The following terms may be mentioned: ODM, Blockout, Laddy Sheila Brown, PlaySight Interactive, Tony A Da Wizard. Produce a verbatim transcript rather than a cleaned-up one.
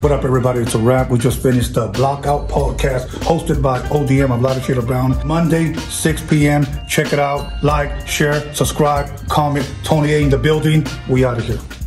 What up, everybody? It's a wrap. We just finished the Blockout podcast hosted by O D M of Laddy Sheila Brown. Monday, six p m Check it out. Like, share, subscribe, comment. Tony A in the building. We out of here.